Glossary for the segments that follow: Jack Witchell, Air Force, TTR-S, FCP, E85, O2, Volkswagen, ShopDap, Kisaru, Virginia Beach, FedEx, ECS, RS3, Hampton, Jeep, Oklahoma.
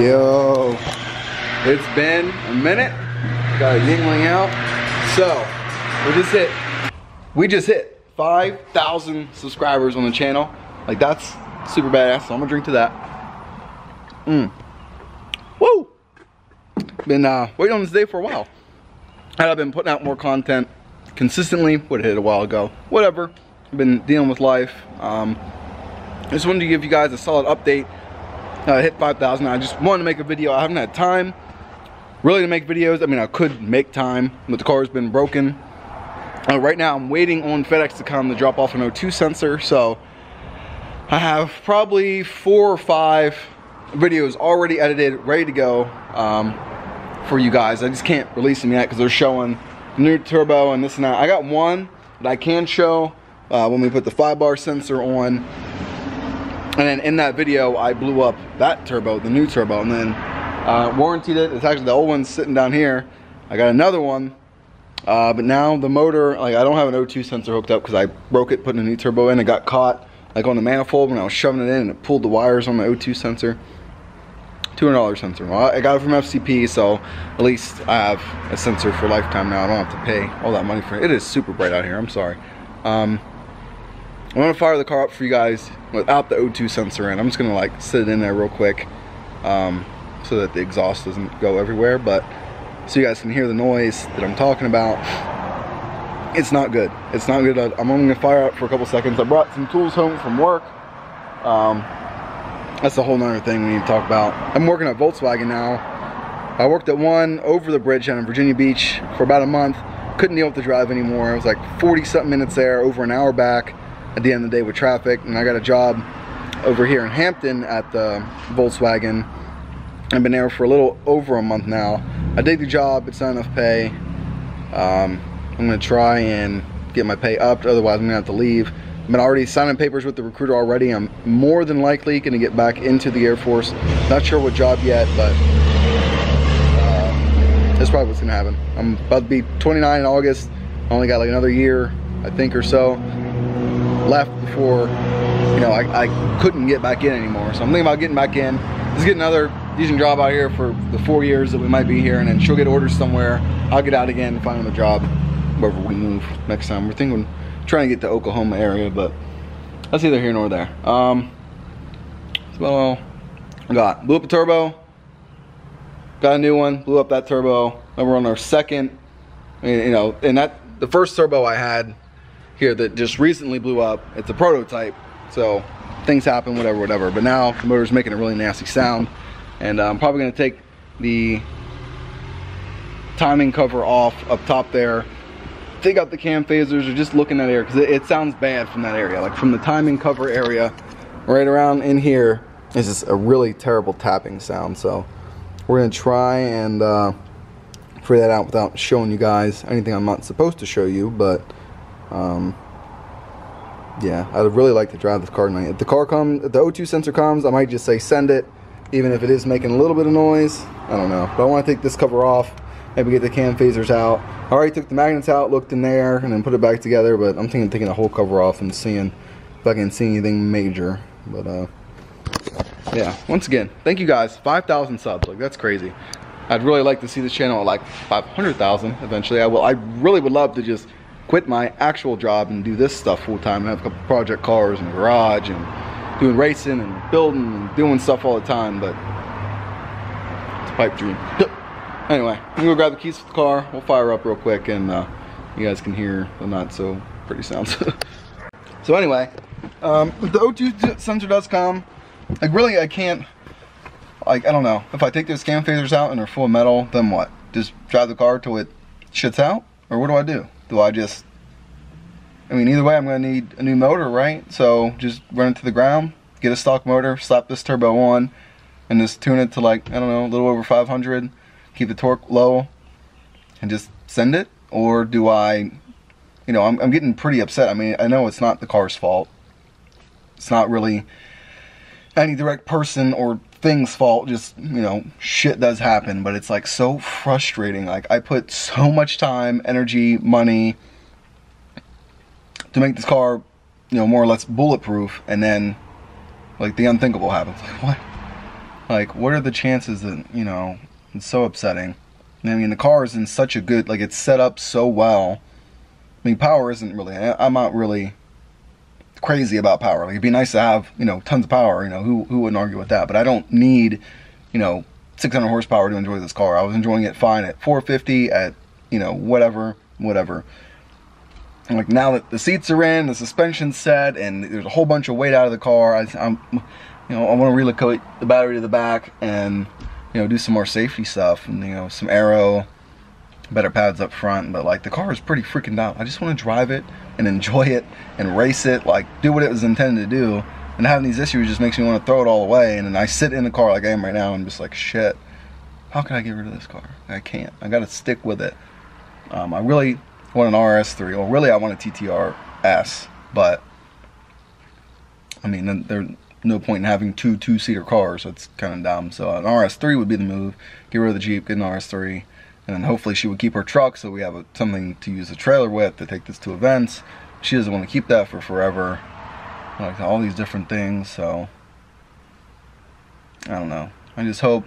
Yo, it's been a minute. Got a Yingling out. So we just hit 5,000 subscribers on the channel. Like, that's super badass. So I'm gonna drink to that. Woo! Been waiting on this day for a while. I've been putting out more content consistently. Would have hit a while ago. Whatever. I've been dealing with life. I just wanted to give you guys a solid update. Hit 5,000. I just wanted to make a video. I haven't had time really to make videos. I mean, I could make time, but the car's been broken. Right now I'm waiting on FedEx to come to drop off an O2 sensor, so I have probably 4 or 5 videos already edited, ready to go for you guys. I just can't release them yet because they're showing new turbo and this and that. I got one that I can show when we put the 5-bar sensor on. And then in that video, I blew up that turbo, the new turbo, and then warrantied it. It's actually the old one sitting down here. I got another one, but now the motor, like, I don't have an O2 sensor hooked up because I broke it putting a new turbo in. It got caught, like, on the manifold when I was shoving it in, and it pulled the wires on the O2 sensor. $200 sensor. Well, I got it from FCP, so at least I have a sensor for a lifetime now. I don't have to pay all that money for it. It is super bright out here. I'm sorry. I'm gonna fire the car up for you guys without the O2 sensor in. I'm just gonna, like, sit it in there real quick so that the exhaust doesn't go everywhere, but so you guys can hear the noise that I'm talking about. It's not good. It's not good. I'm only gonna fire up for a couple seconds. I brought some tools home from work. That's a whole nother thing we need to talk about. I'm working at Volkswagen now. I worked at one over the bridge down in Virginia Beach for about a month. Couldn't deal with the drive anymore. It was like 40-something minutes there, over an hour back. At the end of the day with traffic, and I got a job over here in Hampton at the Volkswagen. I've been there for a little over a month now. I dig the job, it's not enough pay. I'm gonna try and get my pay up, otherwise I'm gonna have to leave. I've been already signing papers with the recruiter already. I'm more than likely gonna get back into the Air Force. Not sure what job yet, but that's probably what's gonna happen. I'm about to be 29 in August. I only got like another year, I think, or so left before, you know, I couldn't get back in anymore. So I'm thinking about getting back in. Let's get another decent job out here for the 4 years that we might be here, and then she'll get orders somewhere. I'll get out again and find another job wherever we move next time. We're thinking, trying to get to Oklahoma area, but that's neither here nor there. That's about all I got. Blew up a turbo, got a new one, blew up that turbo. Now we're on our second, you know, and that the first turbo I had here that just recently blew up. It's a prototype, so things happen, whatever. But now the motor's making a really nasty sound, and I'm probably gonna take the timing cover off up top there, take out the cam phasers, or just look in that area, because it sounds bad from that area. Like, from the timing cover area, right around in here, is just a really terrible tapping sound. So we're gonna try and figure that out without showing you guys anything I'm not supposed to show you, but yeah, I'd really like to drive this car tonight. If the car comes, if the O2 sensor comes, I might just say send it, even if it is making a little bit of noise. I don't know, but I want to take this cover off, maybe get the cam phasers out. I already took the magnets out, looked in there, and then put it back together, but I'm thinking of taking the whole cover off and seeing if I can see anything major. But yeah, once again, thank you guys. 5,000 subs, like, that's crazy. I'd really like to see this channel at like 500,000 eventually. I really would love to just quit my actual job and do this stuff full time and have a couple project cars and a garage and doing racing and building and doing stuff all the time, but it's a pipe dream. Anyway, I'm gonna go grab the keys for the car, we'll fire up real quick, and you guys can hear the not so pretty sounds. So anyway, if the O2 sensor does come, like, really I can't, like, I don't know, if I take those cam phasers out and they're full of metal, then what? Just drive the car till it shits out? Or what do I do? Do I just, I mean, either way I'm gonna need a new motor, right? So just run it to the ground, get a stock motor, slap this turbo on, and just tune it to, like, I don't know, a little over 500, keep the torque low, and just send it? Or do I, you know, I'm getting pretty upset. I mean, I know it's not the car's fault. It's not really any direct person or thing's fault, just, you know, shit does happen, but it's like so frustrating. Like, I put so much time, energy, money to make this car, you know, more or less bulletproof, and then like the unthinkable happens. Like, what? Like, what are the chances that, you know, it's so upsetting. I mean, the car is in such a good, like, it's set up so well. I mean, power isn't really, I'm not really crazy about power. Like, it'd be nice to have, you know, tons of power, you know, who wouldn't argue with that? But I don't need, you know, 600 horsepower to enjoy this car. I was enjoying it fine at 450, at, you know, whatever. And like, now that the seats are in, the suspension's set, and there's a whole bunch of weight out of the car, I'm, you know, I want to relocate the battery to the back and, you know, do some more safety stuff, and, you know, some aero, better pads up front. But like, the car is pretty freaking down. I just want to drive it and enjoy it and race it, like, do what it was intended to do. And having these issues just makes me want to throw it all away. And then I sit in the car like I am right now and just like, shit, how can I get rid of this car? I can't. I gotta stick with it. I really want an RS3, or really I want a TTR-S, but I mean, there's no point in having two-seater cars. That's kind of dumb. So an RS3 would be the move. Get rid of the Jeep, get an RS3. And then hopefully she would keep her truck, so we have something to use the trailer with to take this to events. She doesn't want to keep that for forever. Like, all these different things, so I don't know. I just hope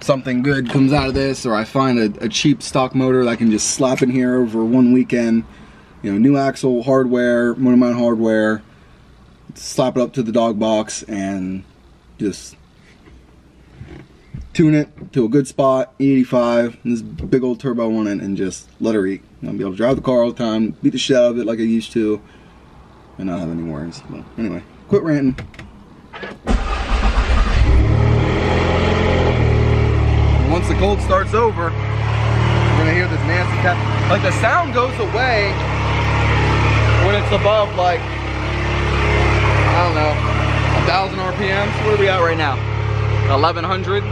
something good comes out of this, or I find a cheap stock motor that I can just slap in here over one weekend. You know, new axle, hardware, motor-mount hardware, slap it up to the dog box, and just tune it to a good spot, E85, and this big old turbo on it, and just let her eat. I'm gonna be able to drive the car all the time, beat the shit out of it like I used to, and not have any worries. But anyway, quit ranting. Once the cold starts over, we're gonna hear this nasty cat. Like, the sound goes away when it's above, like, I don't know, 1,000 RPMs. What are we at right now? 1,100.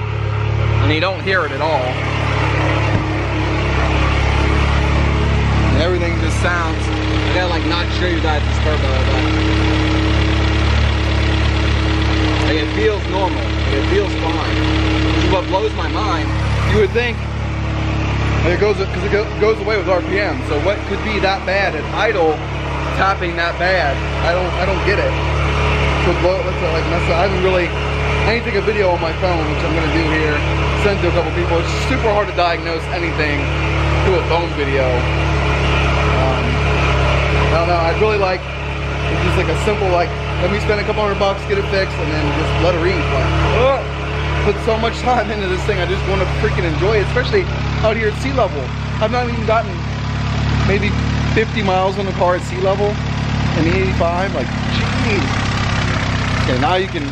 And you don't hear it at all. And everything just sounds, I gotta like not show you that it's turbo, but like, it feels normal, like, it feels fine, which is what blows my mind. You would think, like, it goes, because it goes away with RPM, so what could be that bad at idle, tapping that bad? I don't get it. So blow, let's like mess up. I haven't really, I need to take a video on my phone, which I'm gonna do here. Sent to a couple people. It's super hard to diagnose anything through a phone video. I don't know, I'd really like, it's just like a simple, like, let me spend a couple $100, get it fixed, and then just let her eat. Like, oh, put so much time into this thing, I just want to freaking enjoy it, especially out here at sea level. I've not even gotten maybe 50 miles on the car at sea level in the 85, like, jeez. Okay, now you can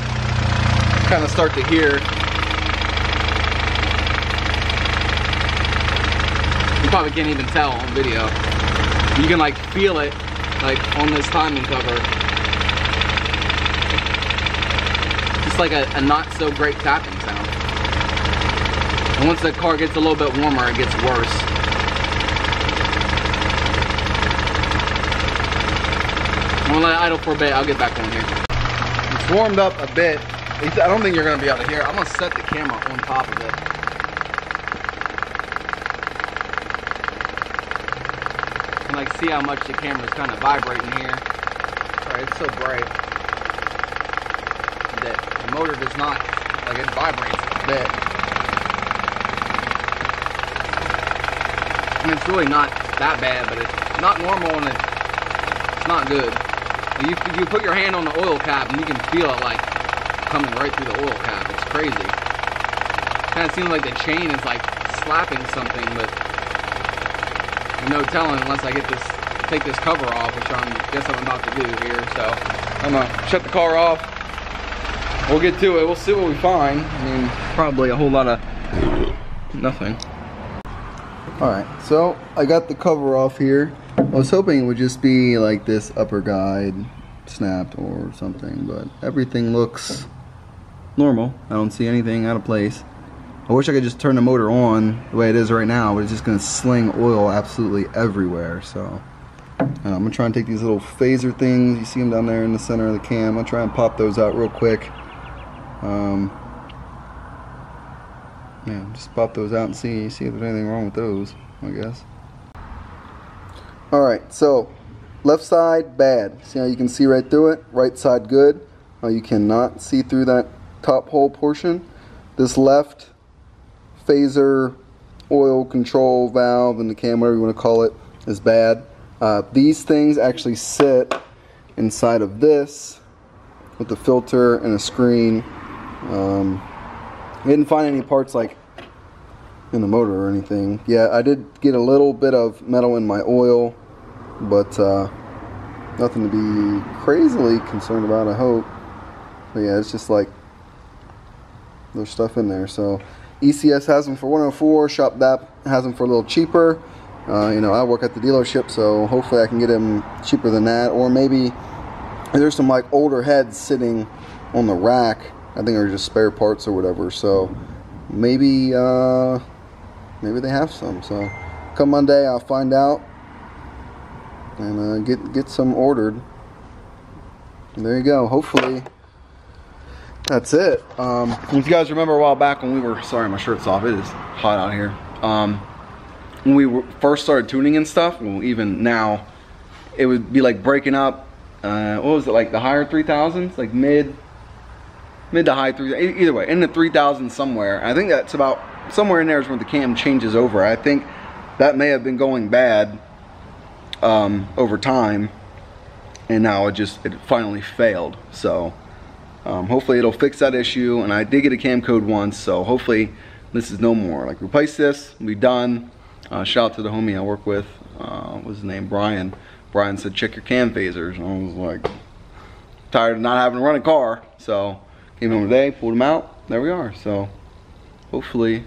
kind of start to hear. You probably can't even tell on video. You can like feel it, like on this timing cover. Just like a not so great tapping sound. And once the car gets a little bit warmer, it gets worse. I'm gonna let it idle for a bit, I'll get back on here. It's warmed up a bit. I don't think you're gonna be able to hear. I'm gonna set the camera on top of it. Like, see how much the camera's kind of vibrating here. Sorry, it's so bright that the motor does not, like, it vibrates a bit. I mean, it's really not that bad, but it's not normal and it's not good. You put your hand on the oil cap and you can feel it, like, coming right through the oil cap. It's crazy. Kind of seems like the chain is like slapping something, but no telling unless I get this, take this cover off, which I guess I'm about to do here. So I'm gonna shut the car off. We'll get to it. We'll see what we find. I mean, probably a whole lot of nothing. All right, so I got the cover off here. I was hoping it would just be like this upper guide snapped or something, but everything looks normal. I don't see anything out of place. I wish I could just turn the motor on the way it is right now, but it's just going to sling oil absolutely everywhere. So I'm going to try and take these little phaser things. You see them down there in the center of the cam. I'll try and pop those out real quick. Yeah, just pop those out and see if there's anything wrong with those, I guess. Alright, so left side bad. See how you can see right through it? Right side good. You cannot see through that top hole portion. This left phaser oil control valve and the cam, whatever you want to call it, is bad. These things actually sit inside of this with the filter and a screen. I didn't find any parts like in the motor or anything. Yeah, I did get a little bit of metal in my oil, but nothing to be crazily concerned about, I hope. But yeah, it's just like there's stuff in there. So ECS has them for 104, ShopDap has them for a little cheaper. You know, I work at the dealership, so hopefully I can get them cheaper than that. Or maybe there's some like older heads sitting on the rack, I think are just spare parts or whatever. So maybe maybe they have some. So come Monday, I'll find out and get some ordered. And there you go. Hopefully that's it. If you guys remember a while back when we were, sorry my shirt's off, it is hot out here, when we first started tuning and stuff, well even now, it would be like breaking up, what was it, like the higher 3000s, like mid to high 3000s, either way, in the 3000 somewhere. I think that's about, somewhere in there is when the cam changes over. I think that may have been going bad over time, and now it finally failed. So hopefully it'll fix that issue. And I did get a cam code once, so hopefully this is no more. Like, replace this, we'll be done. Shout out to the homie I work with, what was his name, Brian. Brian said, check your cam phasers. And I was like, tired of not having to run a car. So came home today, pulled them out, there we are. So hopefully,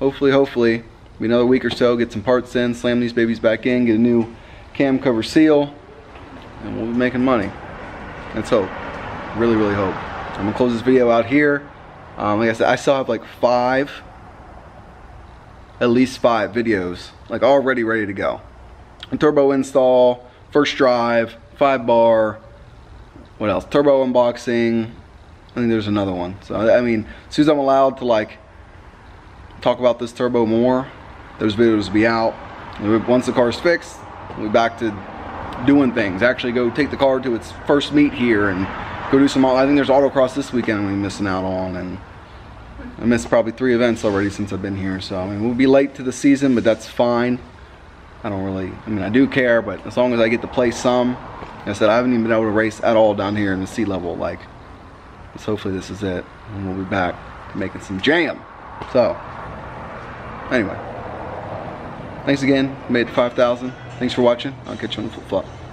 be another week or so, get some parts in, slam these babies back in, get a new cam cover seal, and we'll be making money. Let's hope. Really, really hope. I'm gonna close this video out here. Like I said, I still have like at least five videos like already ready to go. A turbo install, first drive, 5-bar, what else? Turbo unboxing. I think there's another one. So I mean, as soon as I'm allowed to like talk about this turbo more, those videos will be out. Once the car's fixed, we'll be back to doing things. Actually go take the car to its first meet here and go do some, I think there's autocross this weekend we're missing out on, and I missed probably 3 events already since I've been here. So I mean, we'll be late to the season, but that's fine. I don't really, I mean, I do care, but as long as I get to play some. Like I said, I haven't even been able to race at all down here in the sea level. Like, so hopefully this is it, and we'll be back making some jam. So anyway, thanks again, made it to 5,000. Thanks for watching. I'll catch you on the flip flop.